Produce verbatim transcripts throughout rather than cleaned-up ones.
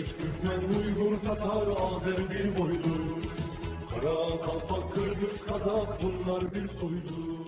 Özbek, Türkmen, Uygur, Tatar, Azer bir boydur. Kara, Kalpak, Kırgız, Kazak bunlar bir soydur.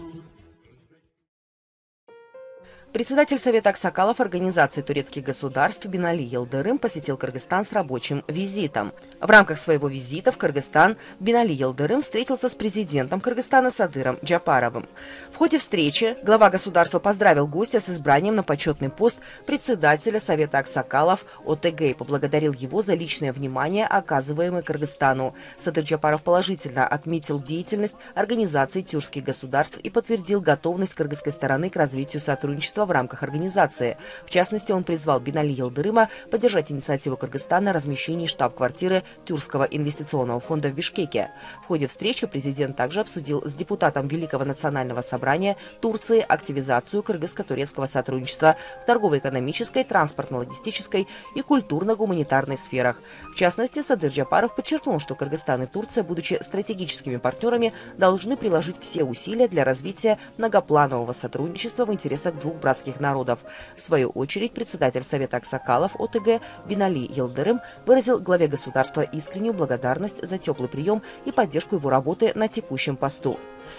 Председатель Совета аксакалов Организации турецких государств Бинали Йылдырым посетил Кыргызстан с рабочим визитом. В рамках своего визита в Кыргызстан Бинали Йылдырым встретился с президентом Кыргызстана Садыром Джапаровым. В ходе встречи глава государства поздравил гостя с избранием на почетный пост председателя Совета аксакалов ОТГ и поблагодарил его за личное внимание, оказываемое Кыргызстану. Садыр Джапаров положительно отметил деятельность Организации тюркских государств и подтвердил готовность кыргызской стороны к развитию сотрудничества в рамках организации. В частности, он призвал Бинали Йылдырыма поддержать инициативу Кыргызстана о размещении штаб-квартиры Тюркского инвестиционного фонда в Бишкеке. В ходе встречи президент также обсудил с депутатом Великого национального собрания Турции активизацию кыргызско-турецкого сотрудничества в торгово-экономической, транспортно-логистической и культурно-гуманитарной сферах. В частности, Садыр Джапаров подчеркнул, что Кыргызстан и Турция, будучи стратегическими партнерами, должны приложить все усилия для развития многопланового сотрудничества в интересах двух братских народов. В свою очередь, председатель Совета аксакалов ОТГ Бинали Йылдырым выразил главе государства искреннюю благодарность за теплый прием и поддержку его работы на текущем посту.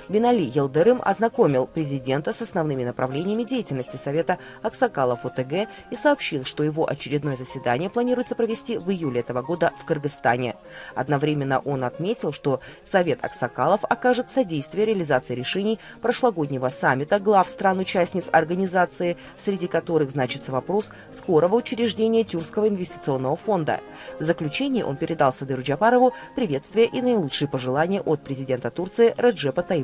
Бинали Йылдырым ознакомил президента с основными направлениями деятельности Совета аксакалов ОТГ и сообщил, что его очередное заседание планируется провести в июле этого года в Кыргызстане. Одновременно он отметил, что Совет аксакалов окажет содействие реализации решений прошлогоднего саммита глав стран-участниц организации, среди которых значится вопрос скорого учреждения Тюркского инвестиционного фонда. В заключении он передал Садыру Джапарову приветствие и наилучшие пожелания от президента Турции Реджепа Тайипа.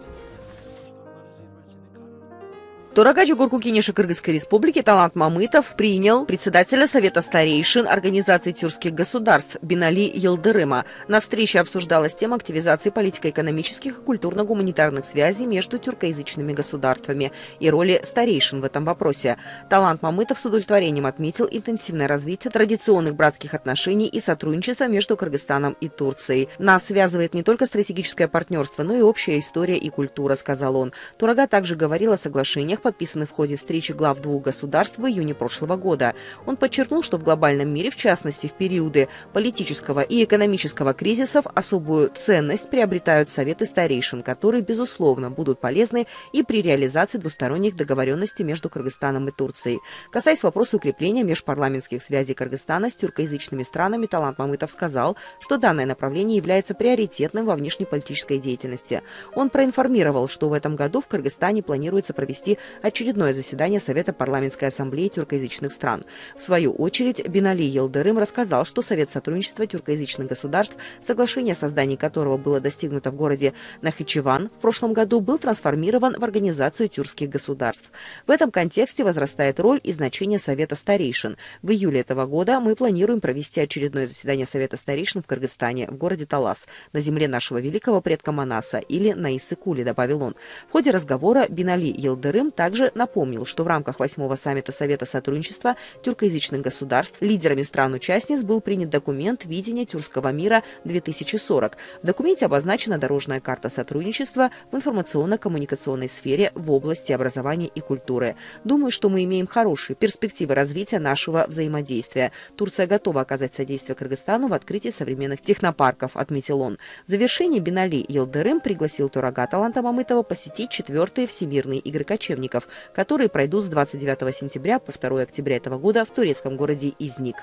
Төрага Жогорку Кенеша Кыргызской Республики Талант Мамытов принял председателя Совета старейшин Организации тюркских государств Бинали Йылдырыма. На встрече обсуждалась тема активизации политико-экономических и культурно-гуманитарных связей между тюркоязычными государствами и роли старейшин в этом вопросе. Талант Мамытов с удовлетворением отметил интенсивное развитие традиционных братских отношений и сотрудничества между Кыргызстаном и Турцией. «Нас связывает не только стратегическое партнерство, но и общая история и культура», — сказал он. Төрага также говорил о соглашениях, подписаны в ходе встречи глав двух государств в июне прошлого года. Он подчеркнул, что в глобальном мире, в частности, в периоды политического и экономического кризисов, особую ценность приобретают советы старейшин, которые, безусловно, будут полезны и при реализации двусторонних договоренностей между Кыргызстаном и Турцией. Касаясь вопроса укрепления межпарламентских связей Кыргызстана с тюркоязычными странами, Талант Мамытов сказал, что данное направление является приоритетным во внешнеполитической деятельности. Он проинформировал, что в этом году в Кыргызстане планируется провести очередное заседание Совета парламентской ассамблеи тюркоязычных стран. В свою очередь, Бинали Йылдырым рассказал, что Совет сотрудничества тюркоязычных государств, соглашение о создании которого было достигнуто в городе Нахичеван в прошлом году, был трансформирован в Организацию тюркских государств. В этом контексте возрастает роль и значение Совета старейшин. В июле этого года мы планируем провести очередное заседание Совета старейшин в Кыргызстане, в городе Талас, на земле нашего великого предка Манаса или на Иссык-Куле, добавил он. В ходе разговора Бинали Йылдырым также напомнил, что в рамках восьмого саммита Совета сотрудничества тюркоязычных государств лидерами стран-участниц был принят документ «Видение тюркского мира две тысячи сорок». В документе обозначена дорожная карта сотрудничества в информационно-коммуникационной сфере в области образования и культуры. Думаю, что мы имеем хорошие перспективы развития нашего взаимодействия. Турция готова оказать содействие Кыргызстану в открытии современных технопарков, отметил он. В завершении Бинали Йылдырым пригласил Төрага Таланта Мамытова посетить четвертые всемирные игры кочевников, которые пройдут с двадцать девятого сентября по второго октября этого года в турецком городе Изник.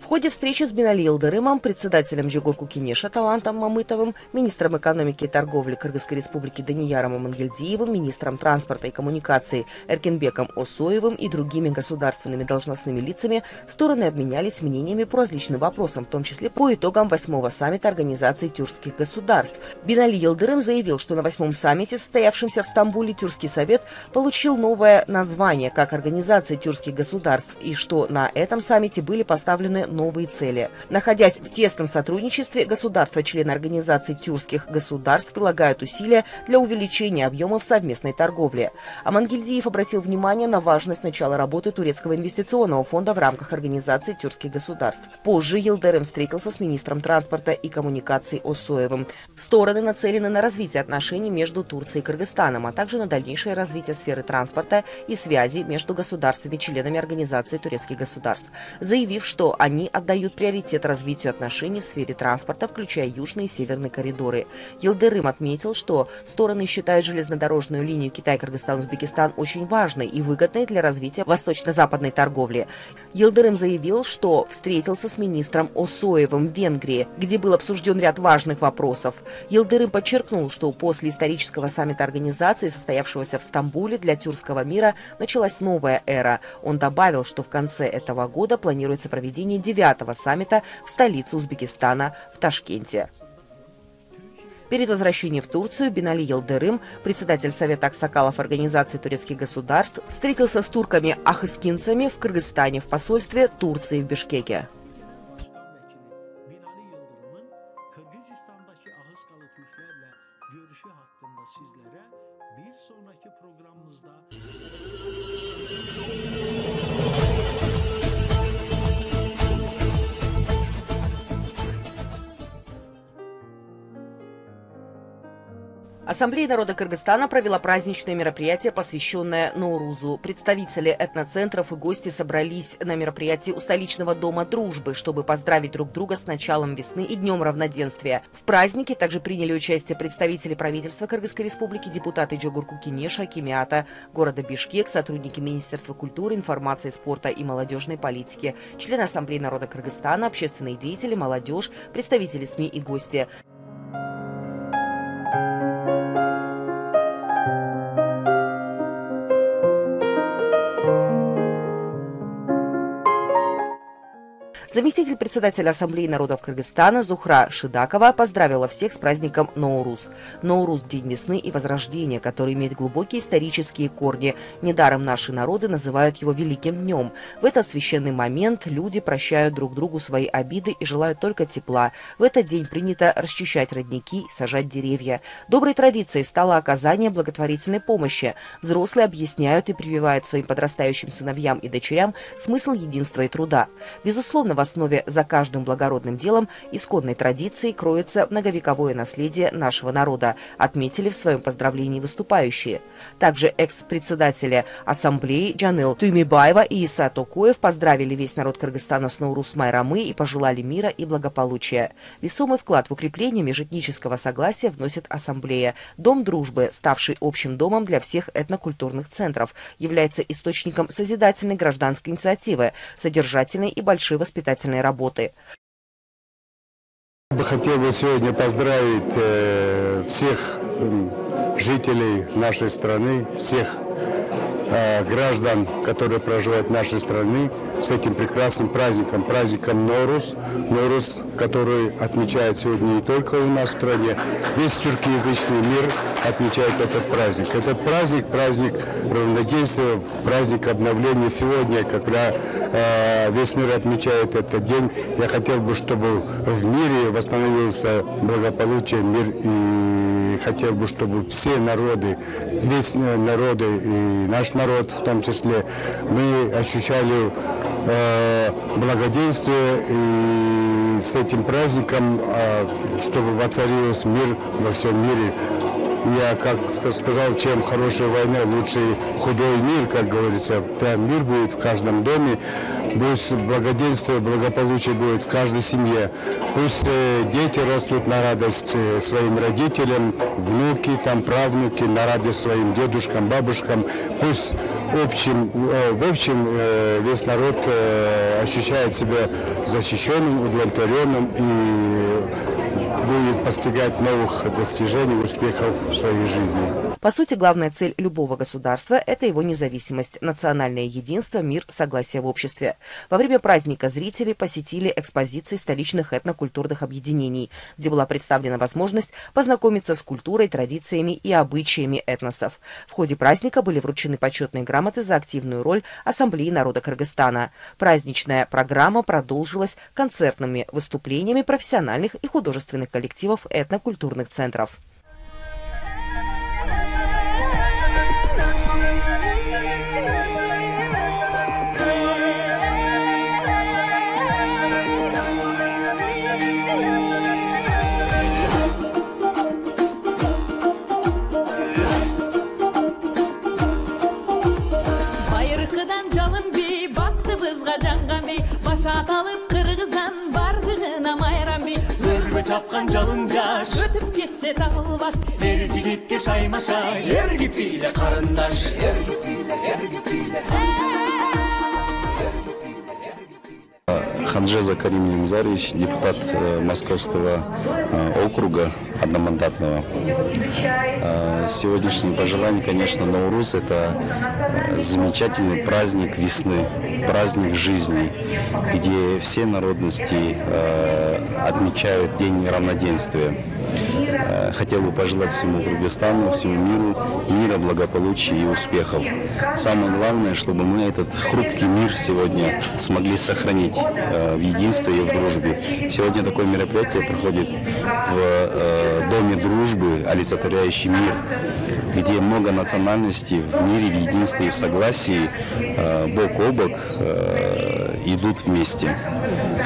В ходе встречи с Бинали Йылдырымом, председателем Жогорку Кенеша Талантом Мамытовым, министром экономики и торговли Кыргызской республики Данияром Мангельдиевым, министром транспорта и коммуникации Эркенбеком Осоевым и другими государственными должностными лицами стороны обменялись мнениями по различным вопросам, в том числе по итогам восьмого саммита Организации тюркских государств. Бинали Йылдырым заявил, что на восьмом саммите, состоявшемся в Стамбуле, Тюркский совет получил новое название как Организация тюркских государств и что на этом саммите были поставлены новые новые цели. Находясь в тесном сотрудничестве, государства-члены Организации тюркских государств прилагают усилия для увеличения объемов совместной торговли. А Мангельдиев обратил внимание на важность начала работы Турецкого инвестиционного фонда в рамках Организации тюркских государств. Позже Йылдырым встретился с министром транспорта и коммуникаций Осоевым. Стороны нацелены на развитие отношений между Турцией и Кыргызстаном, а также на дальнейшее развитие сферы транспорта и связи между государствами-членами Организации турецких государств, заявив, что они отдают приоритет развитию отношений в сфере транспорта, включая южные и северные коридоры. Йылдырым отметил, что стороны считают железнодорожную линию Китай-Кыргызстан-Узбекистан очень важной и выгодной для развития восточно-западной торговли. Йылдырым заявил, что встретился с министром Осоевым в Венгрии, где был обсужден ряд важных вопросов. Йылдырым подчеркнул, что после исторического саммита организации, состоявшегося в Стамбуле, для тюркского мира началась новая эра. Он добавил, что в конце этого года планируется проведение девятого саммита в столице Узбекистана, в Ташкенте. Перед возвращением в Турцию Бинали Йылдырым, председатель Совета аксакалов Организации турецких государств, встретился с турками-ахыскинцами в Кыргызстане в посольстве Турции в Бишкеке. Ассамблея народа Кыргызстана провела праздничное мероприятие, посвященное Наурузу. Представители этноцентров и гости собрались на мероприятии у столичного Дома дружбы, чтобы поздравить друг друга с началом весны и Днем равноденствия. В празднике также приняли участие представители правительства Кыргызской республики, депутаты Жогорку Кенеша, Кимиата, города Бишкек, сотрудники Министерства культуры, информации, спорта и молодежной политики, члены Ассамблеи народа Кыргызстана, общественные деятели, молодежь, представители СМИ и гости. Заместитель председателя Ассамблеи народов Кыргызстана Зухра Шидакова поздравила всех с праздником Науруз. Науруз – день весны и возрождения, который имеет глубокие исторические корни. Недаром наши народы называют его великим днем. В этот священный момент люди прощают друг другу свои обиды и желают только тепла. В этот день принято расчищать родники и сажать деревья. Доброй традицией стало оказание благотворительной помощи. Взрослые объясняют и прививают своим подрастающим сыновьям и дочерям смысл единства и труда. Безусловно, в основе за каждым благородным делом исконной традиции кроется многовековое наследие нашего народа, отметили в своем поздравлении выступающие. Также экс-председатели Ассамблеи Джанил Тюмибаева и Иса Токуев поздравили весь народ Кыргызстана с Наурус Майрамы и пожелали мира и благополучия. Весомый вклад в укрепление межэтнического согласия вносит Ассамблея. Дом дружбы, ставший общим домом для всех этнокультурных центров, является источником созидательной гражданской инициативы, содержательной и большой воспитательной работы. Я бы хотел бы сегодня поздравить всех жителей нашей страны, всех граждан, которые проживают в нашей стране, с этим прекрасным праздником, праздником Норуз. Норуз, который отмечает сегодня не только у нас в стране, весь тюркоязычный мир отмечает этот праздник. Этот праздник, праздник равноденствия, праздник обновления. Сегодня, когда э, весь мир отмечает этот день, я хотел бы, чтобы в мире восстановился благополучие, мир, и хотел бы, чтобы все народы, весь народы и наш народ в том числе, мы ощущали благоденствие, и с этим праздником, чтобы воцарилось мир во всем мире. Я, как сказал, чем хорошая война, лучше худой мир, как говорится. Там мир будет в каждом доме, пусть благоденствие, благополучие будет в каждой семье. Пусть дети растут на радость своим родителям, внуки, там, правнуки, на радость своим дедушкам, бабушкам. Пусть в общем, в общем весь народ ощущает себя защищенным, удовлетворенным и будет постигать новых достижений, успехов в своей жизни. По сути, главная цель любого государства – это его независимость, национальное единство, мир, согласие в обществе. Во время праздника зрители посетили экспозиции столичных этнокультурных объединений, где была представлена возможность познакомиться с культурой, традициями и обычаями этносов. В ходе праздника были вручены почетные грамоты за активную роль Ассамблеи народа Кыргызстана. Праздничная программа продолжилась концертными выступлениями профессиональных и художественных коллективов этнокультурных центров. Чапқан жалынжаш, өтіп кетсе табылбас, ер жігітке шаймаша, ер кепейлі қарындаш, ер кепейлі, ер кепейлі. Ханжеза Карим Нимзаревич, депутат Московского округа, одномандатного. Сегодняшние пожелания, конечно, Наурус – это замечательный праздник весны, праздник жизни, где все народности отмечают День равноденствия. Хотел бы пожелать всему Кыргызстану, всему миру мира, благополучия и успехов. Самое главное, чтобы мы этот хрупкий мир сегодня смогли сохранить в единстве и в дружбе. Сегодня такое мероприятие проходит в Доме дружбы, олицетворяющий мир, где много национальностей в мире, в единстве и в согласии, бок о бок идут вместе.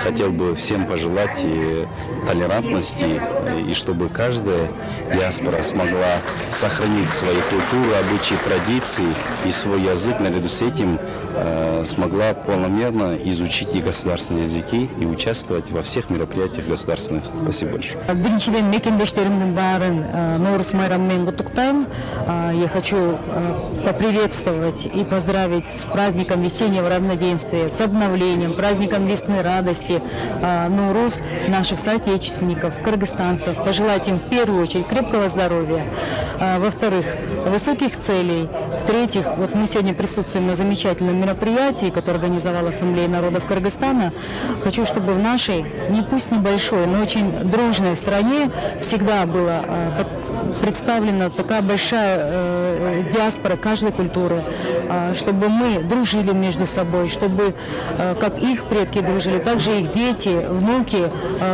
Хотел бы всем пожелать и толерантности, и чтобы каждая диаспора смогла сохранить свою культуру, обычаи, традиции и свой язык, наряду с этим э, смогла полномерно изучить и государственные языки, и участвовать во всех мероприятиях государственных. Спасибо большое. Я хочу поприветствовать и поздравить с праздником весеннего равноденствия, с обновлением, праздником весны, радости. Наурус наших соотечественников, кыргызстанцев. Пожелать им в первую очередь крепкого здоровья, во-вторых, высоких целей, в-третьих, вот мы сегодня присутствуем на замечательном мероприятии, которое организовала Ассамблея народов Кыргызстана. Хочу, чтобы в нашей, не пусть небольшой, но очень дружной стране всегда была представлена такая большая диаспора каждой культуры, чтобы мы дружили между собой, чтобы как их предки дружили, так же их дети, внуки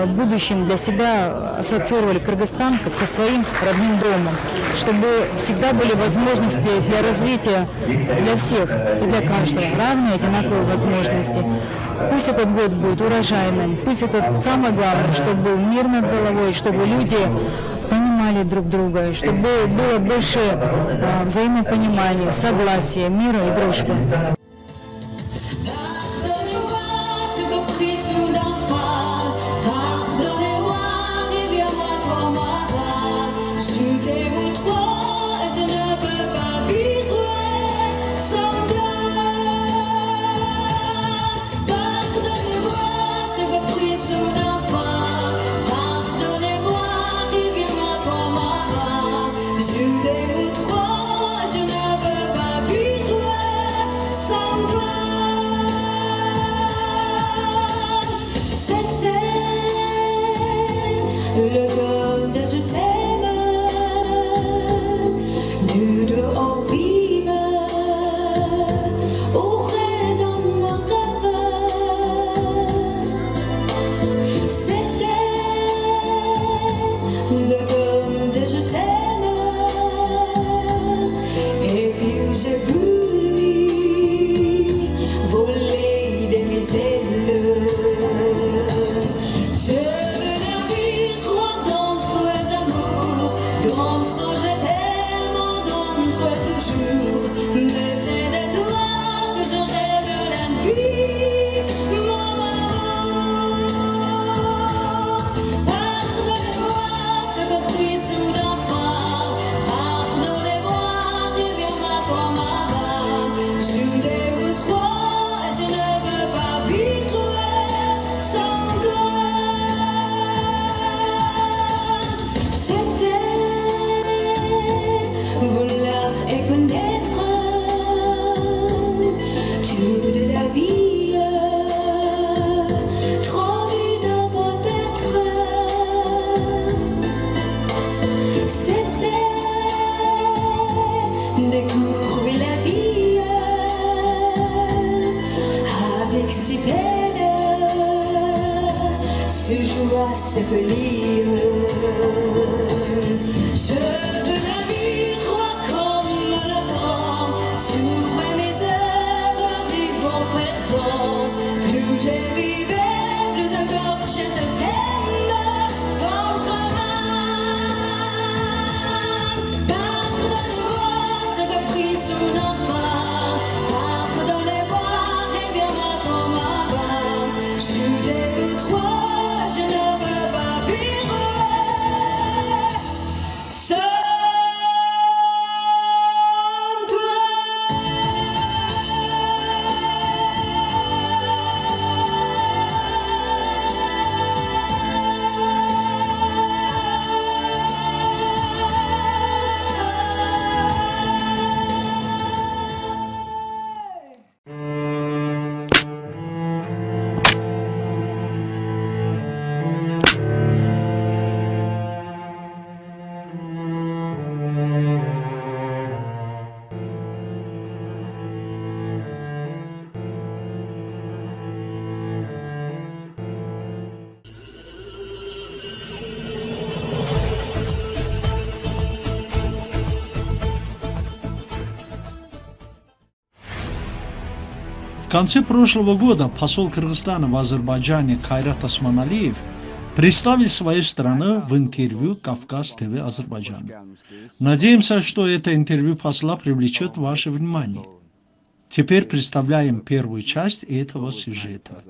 в будущем для себя ассоциировали Кыргызстан как со своим родным домом, чтобы всегда были возможности для развития для всех и для каждого, равные, одинаковые возможности. Пусть этот год будет урожайным, пусть это самое главное, чтобы был мир над головой, чтобы люди понимали друг друга, чтобы было больше взаимопонимания, согласия, мира и дружбы. В конце прошлого года посол Кыргызстана в Азербайджане Кайрат Осмоналиев представил свою страну в интервью «Кавказ-ТВ Азербайджана». Надеемся, что это интервью посла привлечет ваше внимание. Теперь представляем первую часть этого сюжета.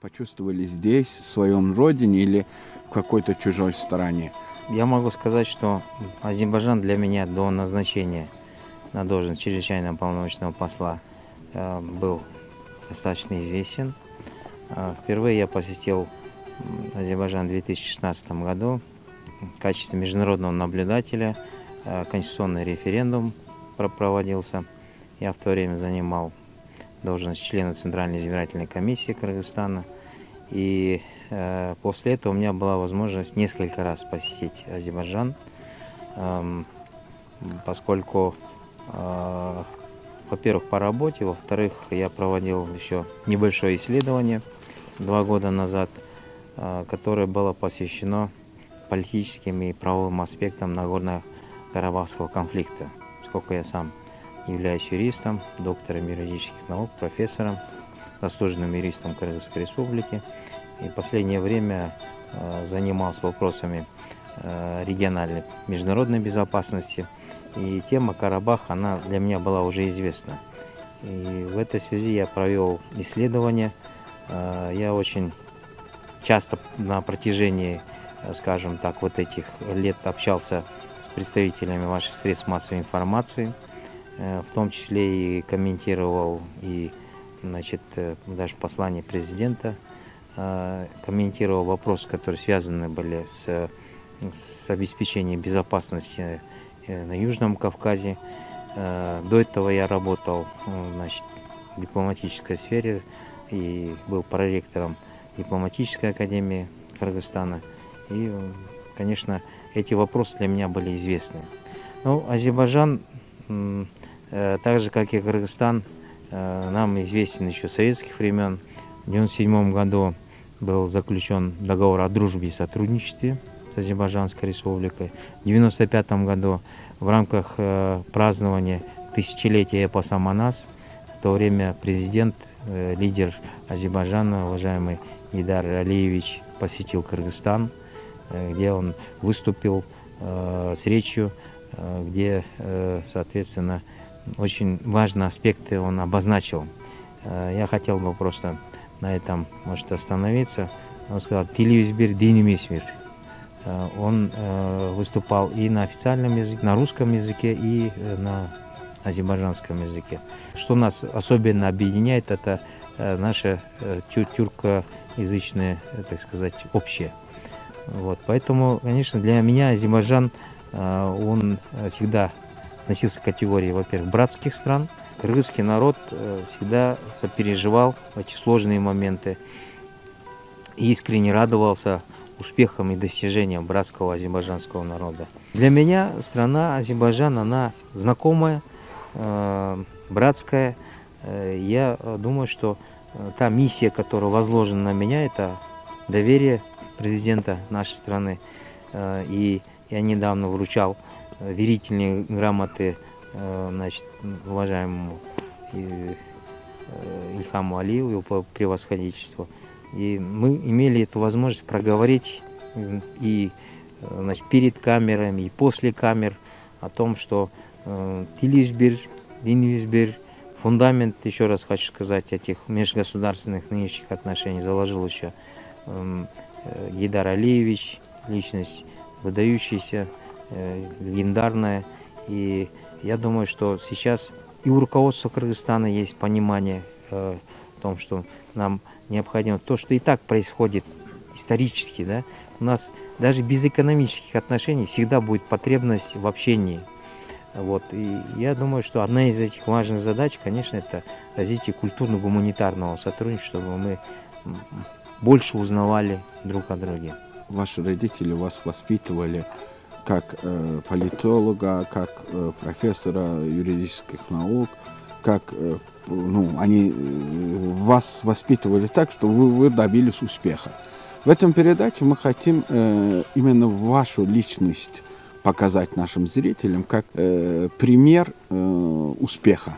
Почувствовали здесь, в своем родине или в какой-то чужой стране? Я могу сказать, что Азербайджан для меня до назначения на должность чрезвычайного полномочного посла был достаточно известен. Впервые я посетил Азербайджан в две тысячи шестнадцатом году в качестве международного наблюдателя. Конституционный референдум проводился. Я в то время занимал должность члена Центральной избирательной комиссии Кыргызстана. И после этого у меня была возможность несколько раз посетить Азербайджан, поскольку, во-первых, по работе, во-вторых, я проводил еще небольшое исследование два года назад, которое было посвящено политическим и правовым аспектам Нагорно-Карабахского конфликта. Поскольку я сам являюсь юристом, доктором юридических наук, профессором, заслуженным юристом Кыргызской республики, и в последнее время занимался вопросами региональной международной безопасности. И тема Карабах, она для меня была уже известна. И в этой связи я провел исследование. Я очень часто на протяжении, скажем так, вот этих лет общался с представителями ваших средств массовой информации, в том числе и комментировал, и, значит, даже послание президента, комментировал вопросы, которые связаны были с, с обеспечением безопасности на Южном Кавказе. До этого я работал, значит, в дипломатической сфере и был проректором дипломатической академии Кыргызстана. И, конечно, эти вопросы для меня были известны. Ну, Азербайджан, так же как и Кыргызстан, нам известен еще с советских времен. В девяносто седьмом году был заключен договор о дружбе и сотрудничестве с Азербайджанской республикой. В девяносто пятом году в рамках э, празднования тысячелетия эпоса «Манас», в то время президент, э, лидер Азербайджана, уважаемый Гейдар Алиевич, посетил Кыргызстан, э, где он выступил э, с речью, э, где, э, соответственно, очень важные аспекты он обозначил. Э, я хотел бы просто на этом, может, остановиться. Он сказал: «Телевизбир, динемисмир». Он выступал и на официальном языке, на русском языке, и на азербайджанском языке. Что нас особенно объединяет, это наше тюркоязычное, так сказать, общее. Вот. Поэтому, конечно, для меня Азербайджан, он всегда относился к категории, во-первых, братских стран. Кыргызский народ всегда сопереживал эти сложные моменты и искренне радовался успехам и достижениям братского азербайджанского народа. Для меня страна Азербайджан, она знакомая, э, братская. Я думаю, что та миссия, которая возложена на меня, это доверие президента нашей страны. И я недавно вручал верительные грамоты, значит, уважаемому Ильхаму Алиеву, его превосходительству. И мы имели эту возможность проговорить и, значит, перед камерами, и после камер о том, что Тилишбир, Инвизбир, фундамент, еще раз хочу сказать, этих межгосударственных нынешних отношений заложил еще Гейдар Алиевич, личность выдающаяся, легендарная. И я думаю, что сейчас и у руководства Кыргызстана есть понимание э, в том, что нам необходимо то, что и так происходит исторически. Да? У нас даже без экономических отношений всегда будет потребность в общении. Вот. И я думаю, что одна из этих важных задач, конечно, это развитие культурно-гуманитарного сотрудничества, чтобы мы больше узнавали друг о друге. Ваши родители вас воспитывали как э, политолога, как э, профессора юридических наук, как, э, ну, они вас воспитывали так, что вы, вы добились успеха. В этом передаче мы хотим э, именно вашу личность показать нашим зрителям как э, пример э, успеха,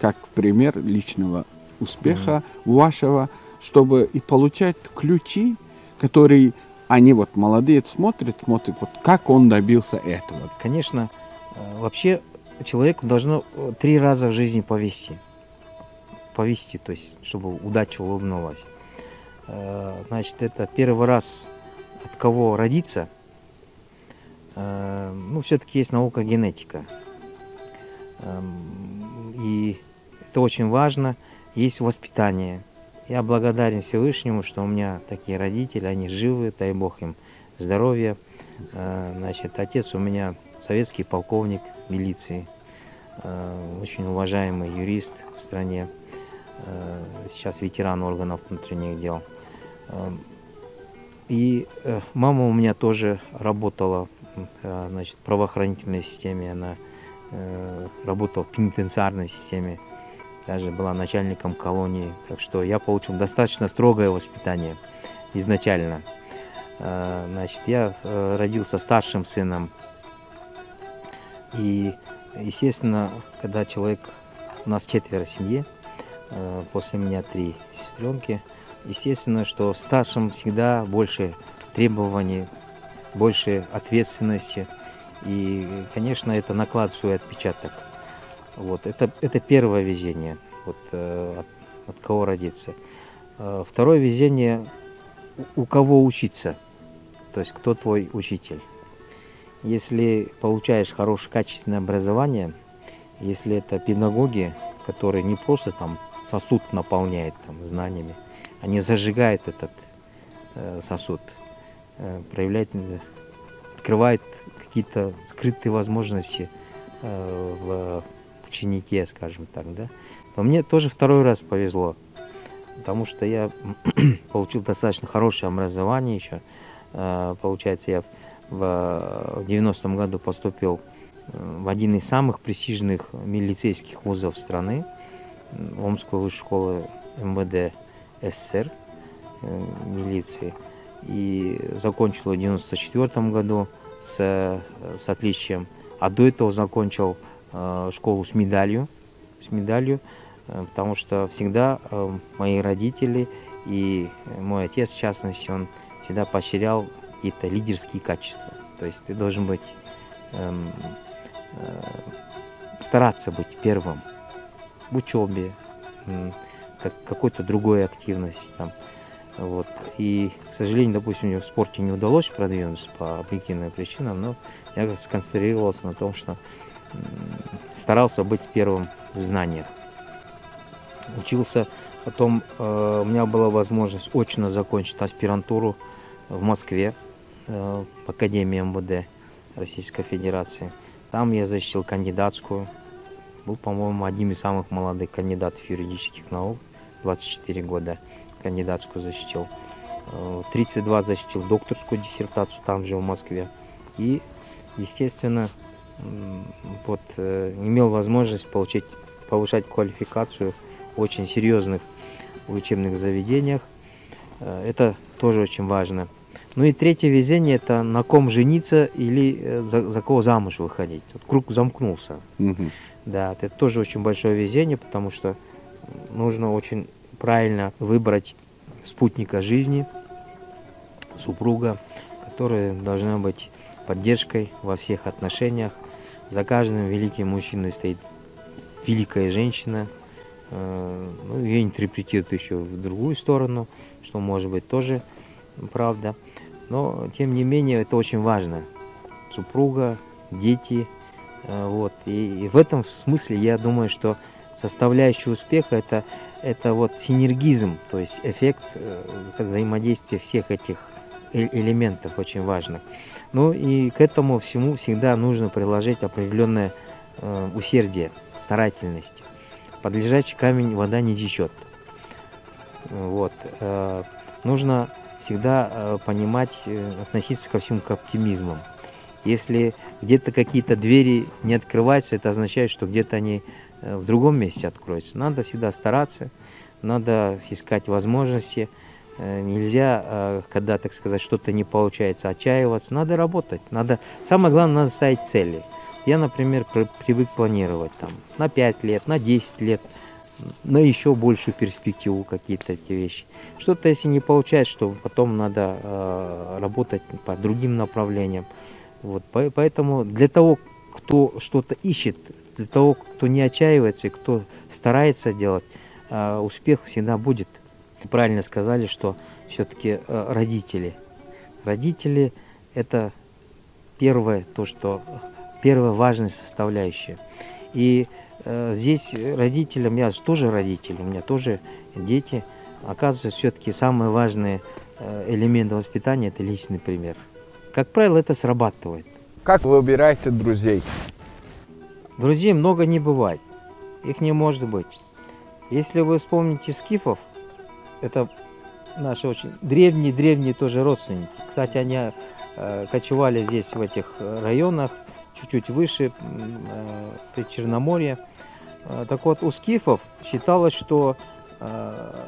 как пример личного успеха mm-hmm. вашего, чтобы и получать ключи, которые... Они вот молодые, смотрят, смотрят, вот как он добился этого. Конечно, вообще человеку должно три раза в жизни повезти. Повезти, то есть, чтобы удача улыбнулась. Значит, это первый раз от кого родиться. Ну, все-таки есть наука генетика. И это очень важно. Есть воспитание. Я благодарен Всевышнему, что у меня такие родители, они живы, дай Бог им здоровья. Значит, отец у меня советский полковник милиции, очень уважаемый юрист в стране, сейчас ветеран органов внутренних дел. И мама у меня тоже работала, значит, в правоохранительной системе, она работала в пенитенциарной системе. Даже была начальником колонии, так что я получил достаточно строгое воспитание изначально. Значит, я родился старшим сыном. И, естественно, когда человек... У нас четверо в семье, после меня три сестренки. Естественно, что старшим всегда больше требований, больше ответственности. И, конечно, это накладывает свой отпечаток. Вот, это, это первое везение, вот, э, от, от кого родиться. Э, второе везение, у, у кого учиться, то есть кто твой учитель. Если получаешь хорошее качественное образование, если это педагоги, которые не просто там сосуд наполняют там знаниями, они зажигают этот э, сосуд, э, проявляют, открывают какие-то скрытые возможности э, в ученике, скажем так, да. Но мне тоже второй раз повезло, потому что я получил достаточно хорошее образование еще. Получается, я в девяностом году поступил в один из самых престижных милицейских вузов страны, Омской высшей школы МВД СССР, милиции. И закончил в девяносто четвёртом году с, с отличием. А до этого закончил школу с медалью, с медалью, потому что всегда мои родители и мой отец, в частности, он всегда поощрял какие-то лидерские качества. То есть ты должен быть, эм, э, стараться быть первым в учебе, э, как, какой-то другой активности. Там, вот. И, к сожалению, допустим, в спорте не удалось продвинуться по объективным причинам, но я сконцентрировался на том, что старался быть первым в знаниях. Учился, потом э, у меня была возможность очно закончить аспирантуру в Москве, э, в Академии МВД Российской Федерации. Там я защитил кандидатскую, был, по-моему, одним из самых молодых кандидатов юридических наук, двадцать четыре года кандидатскую защитил. Э, тридцать два защитил докторскую диссертацию там же, в Москве. И, естественно, вот, э, имел возможность получить, повышать квалификацию в очень серьезных учебных заведениях. Э, это тоже очень важно. Ну и третье везение – это на ком жениться или за, за кого замуж выходить. Вот круг замкнулся. Угу. Да, это тоже очень большое везение, потому что нужно очень правильно выбрать спутника жизни, супруга, которая должна быть поддержкой во всех отношениях. За каждым великим мужчиной стоит великая женщина. Ну, ее интерпретируют еще в другую сторону, что может быть тоже правда. Но, тем не менее, это очень важно. Супруга, дети. Вот. И, и в этом смысле я думаю, что составляющая успеха – это, это вот синергизм, то есть эффект взаимодействия всех этих элементов очень важных. Ну и к этому всему всегда нужно приложить определенное э, усердие, старательность. Под лежачий камень вода не течет. Вот. Э, нужно всегда э, понимать, э, относиться ко всему к оптимизму. Если где-то какие-то двери не открываются, это означает, что где-то они э, в другом месте откроются. Надо всегда стараться, надо искать возможности. Нельзя, когда, так сказать, что-то не получается, отчаиваться. Надо работать. Надо... Самое главное, надо ставить цели. Я, например, привык планировать там, на пять лет, на десять лет, на еще большую перспективу какие-то эти вещи. Что-то, если не получается, что потом надо э, работать по другим направлениям. Вот. Поэтому для того, кто что-то ищет, для того, кто не отчаивается и кто старается делать, э, успех всегда будет. Правильно сказали, что все-таки родители. Родители – это первое, то, что, первая важная составляющая. И э, здесь родителям, я тоже родитель, у меня тоже дети, оказывается, все-таки самый важный элемент воспитания – это личный пример. Как правило, это срабатывает. Как вы выбираете друзей? Друзей много не бывает, их не может быть. Если вы вспомните скифов, это наши очень древние-древние тоже родственники. Кстати, они э, кочевали здесь, в этих районах, чуть-чуть выше, э, при Черноморье. Э, так вот, у скифов считалось, что э,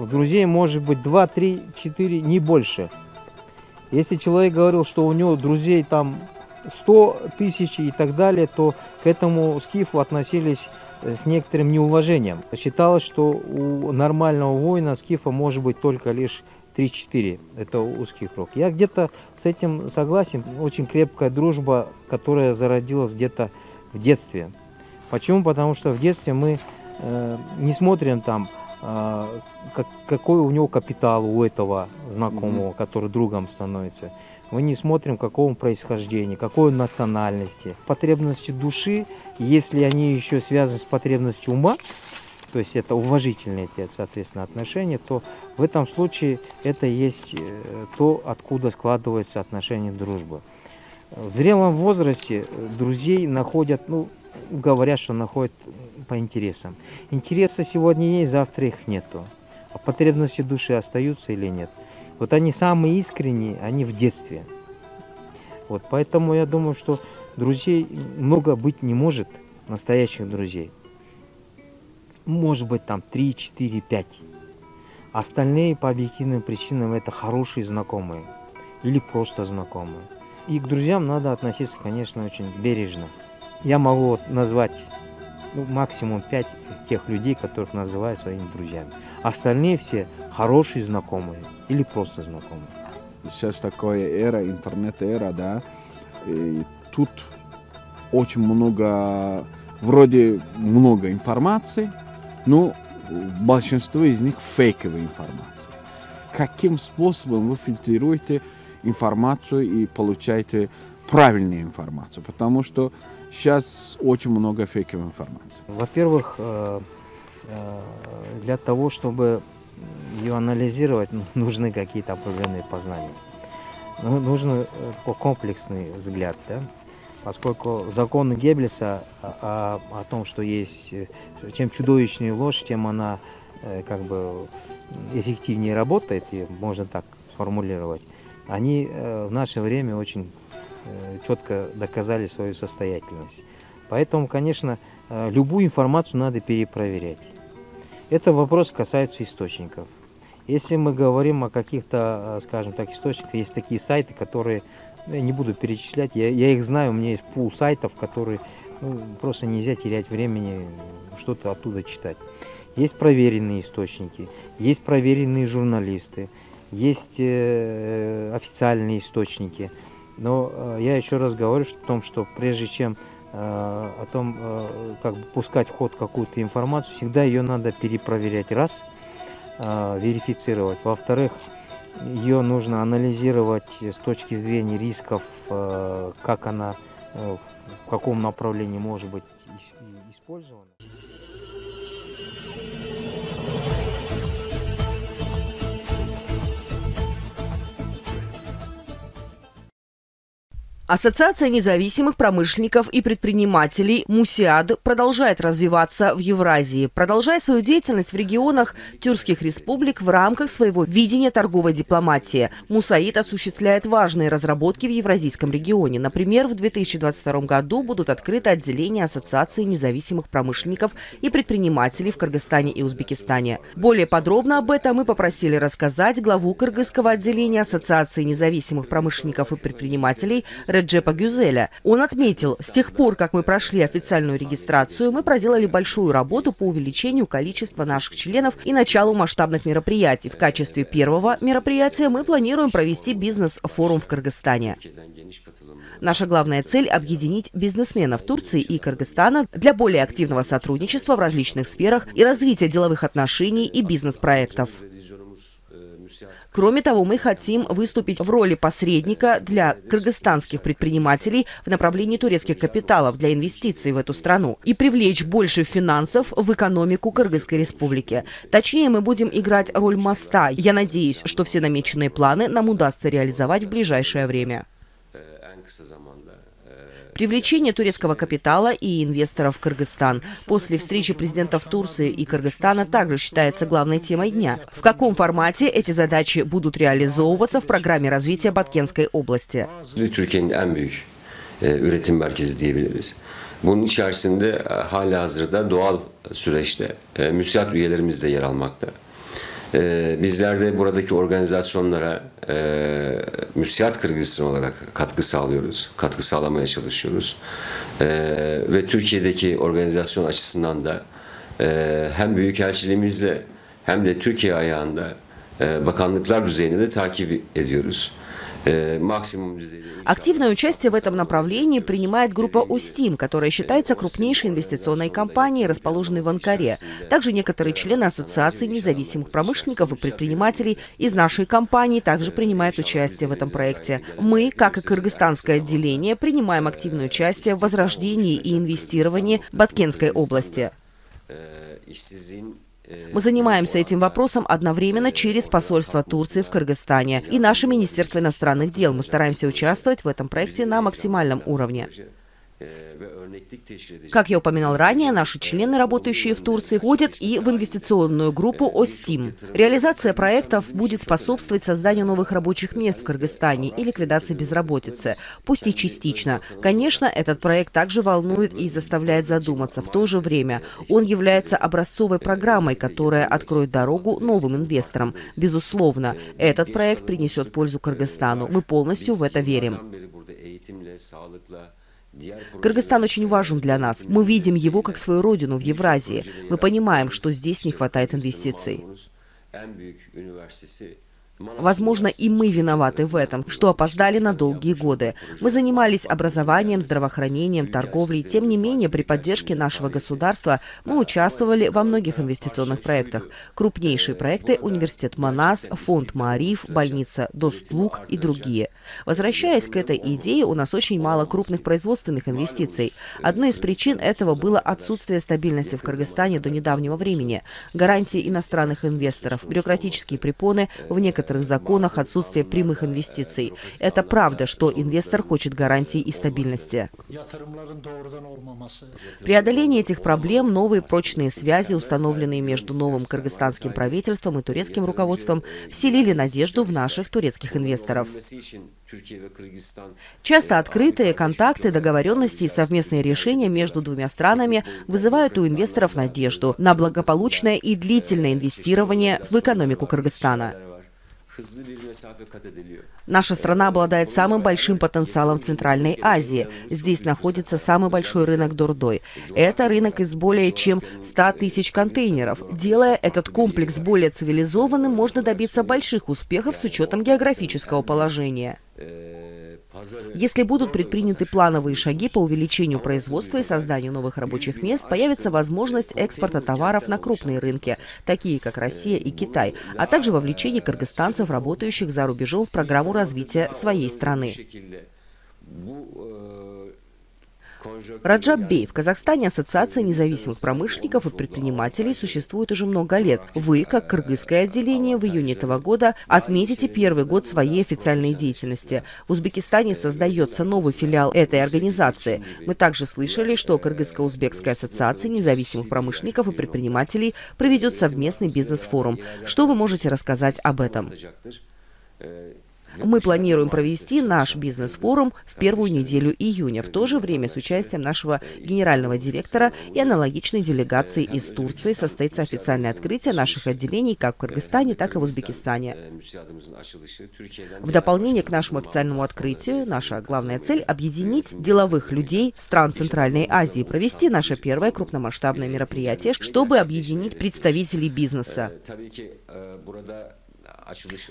у друзей может быть два, три, четыре, не больше. Если человек говорил, что у него друзей там сто тысяч и так далее, то к этому скифу относились с некоторым неуважением. Считалось, что у нормального воина скифа может быть только лишь три-четыре. Это у скифов. Я где-то с этим согласен. Очень крепкая дружба, которая зародилась где-то в детстве. Почему? Потому что в детстве мы э, не смотрим там, э, как, какой у него капитал у этого знакомого, который другом становится. Мы не смотрим, какого он происхождения, какой он национальности. Потребности души, если они еще связаны с потребностью ума, то есть это уважительные, соответственно, отношения, то в этом случае это есть то, откуда складывается отношение дружбы. В зрелом возрасте друзей находят, ну, говорят, что находят по интересам. Интереса сегодня есть, завтра их нету. А потребности души остаются или нет? Вот они самые искренние, они в детстве. Вот, поэтому я думаю, что друзей много быть не может, настоящих друзей. Может быть там три, четыре, пять. Остальные по объективным причинам это хорошие знакомые или просто знакомые. И к друзьям надо относиться, конечно, очень бережно. Я могу назвать, ну, максимум пять тех людей, которых называю своими друзьями. Остальные все хорошие знакомые или просто знакомые. Сейчас такая эра, интернет-эра, да, и тут очень много, вроде много информации, но большинство из них фейковая информация. Каким способом вы фильтруете информацию и получаете правильную информацию? Потому что сейчас очень много фейковой информации. Во-первых, для того, чтобы ее анализировать, нужны какие-то определенные познания. Ну, нужен комплексный взгляд, да? Поскольку законы Геббельса о, о, о том, что есть, чем чудовищнее ложь, тем она как бы эффективнее работает, и можно так сформулировать, они в наше время очень четко доказали свою состоятельность. Поэтому, конечно, любую информацию надо перепроверять. Это вопрос касается источников. Если мы говорим о каких-то, скажем так, источниках, есть такие сайты, которые, я не буду перечислять, я, я их знаю, у меня есть пул сайтов, которые ну, просто нельзя терять времени что-то оттуда читать. Есть проверенные источники, есть проверенные журналисты, есть э, официальные источники. Но э, я еще раз говорю о том, что прежде чем э, о том, э, как бы пускать в ход какую-то информацию, всегда ее надо перепроверять раз, э, верифицировать. Во-вторых, ее нужно анализировать с точки зрения рисков, э, как она, э, в каком направлении может быть использована. Ассоциация независимых промышленников и предпринимателей «Мусиад» продолжает развиваться в Евразии, продолжая свою деятельность в регионах тюркских республик в рамках своего видения торговой дипломатии. «Мусаид» осуществляет важные разработки в евразийском регионе. Например, в две тысячи двадцать втором году будут открыты отделения Ассоциации независимых промышленников и предпринимателей в Кыргызстане и Узбекистане. Более подробно об этом мы попросили рассказать главу кыргызского отделения Ассоциации независимых промышленников и предпринимателей Реджепа Гюзеля. Он отметил, с тех пор, как мы прошли официальную регистрацию, мы проделали большую работу по увеличению количества наших членов и началу масштабных мероприятий. В качестве первого мероприятия мы планируем провести бизнес-форум в Кыргызстане. Наша главная цель – объединить бизнесменов Турции и Кыргызстана для более активного сотрудничества в различных сферах и развития деловых отношений и бизнес-проектов. Кроме того, мы хотим выступить в роли посредника для кыргызстанских предпринимателей в направлении турецких капиталов для инвестиций в эту страну и привлечь больше финансов в экономику Кыргызской республики. Точнее, мы будем играть роль моста. Я надеюсь, что все намеченные планы нам удастся реализовать в ближайшее время. Привлечение турецкого капитала и инвесторов в Кыргызстан. После встречи президентов Турции и Кыргызстана также считается главной темой дня. В каком формате эти задачи будут реализовываться в программе развития Баткенской области? Bunun içerisinde halihazırda doğal süreçte müsiat üyelerimiz de yer almakta. Bizler de buradaki organizasyonlara e, Müsiad Kırgızistan olarak katkı sağlıyoruz, katkı sağlamaya çalışıyoruz e, ve Türkiye'deki organizasyon açısından da e, hem Büyükelçiliğimizle hem de Türkiye ayağında e, bakanlıklar düzeyinde de takip ediyoruz. Активное участие в этом направлении принимает группа «Остим», которая считается крупнейшей инвестиционной компанией, расположенной в Анкаре. Также некоторые члены Ассоциации независимых промышленников и предпринимателей из нашей компании также принимают участие в этом проекте. Мы, как и кыргызстанское отделение, принимаем активное участие в возрождении и инвестировании Баткенской области. Мы занимаемся этим вопросом одновременно через посольство Турции в Кыргызстане и наше Министерство иностранных дел. Мы стараемся участвовать в этом проекте на максимальном уровне. Как я упоминал ранее, наши члены, работающие в Турции, входят и в инвестиционную группу «Остим». Реализация проектов будет способствовать созданию новых рабочих мест в Кыргызстане и ликвидации безработицы, пусть и частично. Конечно, этот проект также волнует и заставляет задуматься. В то же время он является образцовой программой, которая откроет дорогу новым инвесторам. Безусловно, этот проект принесет пользу Кыргызстану. Мы полностью в это верим. Кыргызстан очень важен для нас. Мы видим его как свою родину в Евразии. Мы понимаем, что здесь не хватает инвестиций. Возможно, и мы виноваты в этом, что опоздали на долгие годы. Мы занимались образованием, здравоохранением, торговлей. Тем не менее, при поддержке нашего государства мы участвовали во многих инвестиционных проектах. Крупнейшие проекты – Университет МАНАС, фонд Маариф, больница Достлук и другие. Возвращаясь к этой идее, у нас очень мало крупных производственных инвестиций. Одной из причин этого было отсутствие стабильности в Кыргызстане до недавнего времени, гарантии иностранных инвесторов, бюрократические препоны в некоторых некоторых законах отсутствие прямых инвестиций. Это правда, что инвестор хочет гарантий и стабильности. Преодоление этих проблем, новые прочные связи, установленные между новым кыргызстанским правительством и турецким руководством, вселили надежду в наших турецких инвесторов. Часто открытые контакты, договоренности и совместные решения между двумя странами вызывают у инвесторов надежду на благополучное и длительное инвестирование в экономику Кыргызстана. Наша страна обладает самым большим потенциалом в Центральной Азии. Здесь находится самый большой рынок дурдой. Это рынок из более чем ста тысяч контейнеров. Делая этот комплекс более цивилизованным, можно добиться больших успехов с учетом географического положения. Если будут предприняты плановые шаги по увеличению производства и созданию новых рабочих мест, появится возможность экспорта товаров на крупные рынки, такие как Россия и Китай, а также вовлечение кыргызстанцев, работающих за рубежом, в программу развития своей страны. Раджаб Бей. В Казахстане Ассоциация независимых промышленников и предпринимателей существует уже много лет. Вы, как кыргызское отделение, в июне этого года отметите первый год своей официальной деятельности. В Узбекистане создается новый филиал этой организации. Мы также слышали, что Кыргызско-Узбекская ассоциация независимых промышленников и предпринимателей проведет совместный бизнес-форум. Что вы можете рассказать об этом? Мы планируем провести наш бизнес-форум в первую неделю июня, в то же время с участием нашего генерального директора и аналогичной делегации из Турции состоится официальное открытие наших отделений как в Кыргызстане, так и в Узбекистане. В дополнение к нашему официальному открытию, наша главная цель – объединить деловых людей стран Центральной Азии, провести наше первое крупномасштабное мероприятие, чтобы объединить представителей бизнеса.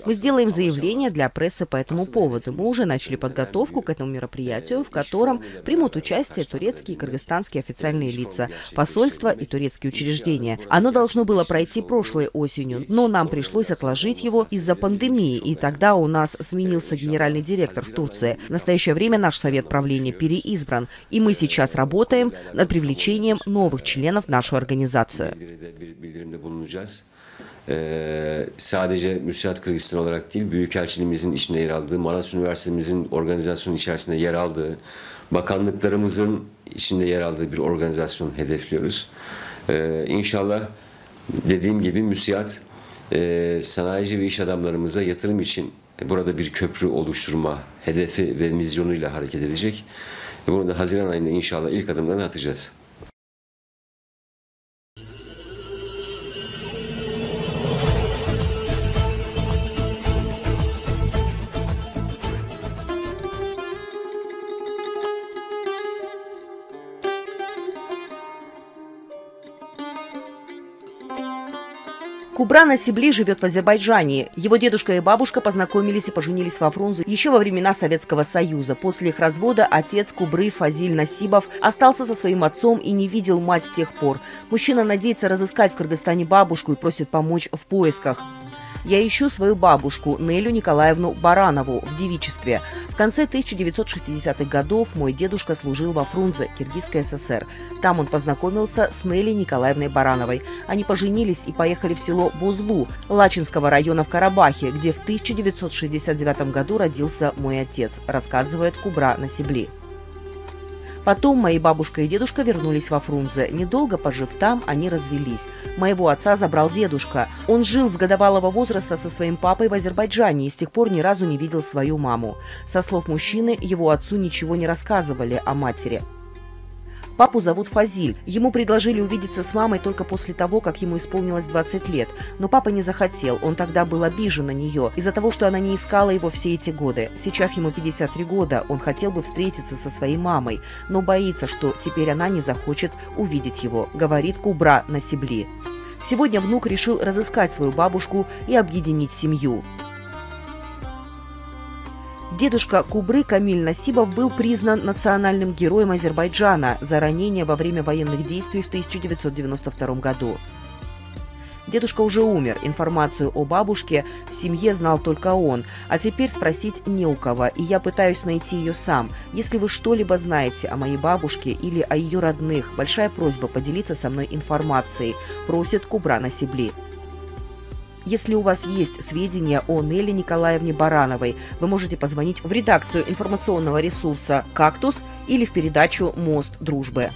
Мы сделаем заявление для прессы по этому поводу. Мы уже начали подготовку к этому мероприятию, в котором примут участие турецкие и кыргызстанские официальные лица, посольства и турецкие учреждения. Оно должно было пройти прошлой осенью, но нам пришлось отложить его из-за пандемии, и тогда у нас сменился генеральный директор в Турции. В настоящее время наш совет правления переизбран, и мы сейчас работаем над привлечением новых членов в нашу организацию. Sadece Mürşat Kırgızistan olarak değil, Büyükelçiliğimizin içinde yer aldığı, Manas Üniversitemizin organizasyonun içerisinde yer aldığı, bakanlıklarımızın içinde yer aldığı bir organizasyonu hedefliyoruz. Ee, inşallah dediğim gibi Mürşat e, sanayici ve iş adamlarımıza yatırım için burada bir köprü oluşturma hedefi ve misyonuyla hareket edecek. Bunu da Haziran ayında inşallah ilk adımlarını atacağız. Кубра Насибли живет в Азербайджане. Его дедушка и бабушка познакомились и поженились во Фрунзе еще во времена Советского Союза. После их развода отец Кубры Фазиль Насибов остался со своим отцом и не видел мать с тех пор. Мужчина надеется разыскать в Кыргызстане бабушку и просит помочь в поисках. «Я ищу свою бабушку Нелю Николаевну Баранову в девичестве. В конце тысяча девятьсот шестидесятых годов мой дедушка служил во Фрунзе, Киргизской ССР. Там он познакомился с Нелей Николаевной Барановой. Они поженились и поехали в село Бузлу Лачинского района в Карабахе, где в тысяча девятьсот шестьдесят девятом году родился мой отец», рассказывает Кубра Насибли. Потом мои бабушка и дедушка вернулись во Фрунзе. Недолго пожив там, они развелись. Моего отца забрал дедушка. Он жил с годовалого возраста со своим папой в Азербайджане и с тех пор ни разу не видел свою маму. Со слов мужчины, его отцу ничего не рассказывали о матери. Папу зовут Фазиль. Ему предложили увидеться с мамой только после того, как ему исполнилось двадцать лет. Но папа не захотел. Он тогда был обижен на нее из-за того, что она не искала его все эти годы. Сейчас ему пятьдесят три года. Он хотел бы встретиться со своей мамой, но боится, что теперь она не захочет увидеть его, говорит Кубра Насибли. Сегодня внук решил разыскать свою бабушку и объединить семью. Дедушка Кубры Камиль Насибов был признан национальным героем Азербайджана за ранение во время военных действий в тысяча девятьсот девяносто втором году. Дедушка уже умер. Информацию о бабушке в семье знал только он. А теперь спросить не у кого, и я пытаюсь найти ее сам. Если вы что-либо знаете о моей бабушке или о ее родных, большая просьба поделиться со мной информацией, просит Кубра Насибли. Если у вас есть сведения о Неле Николаевне Барановой, вы можете позвонить в редакцию информационного ресурса «Кактус» или в передачу «Мост дружбы».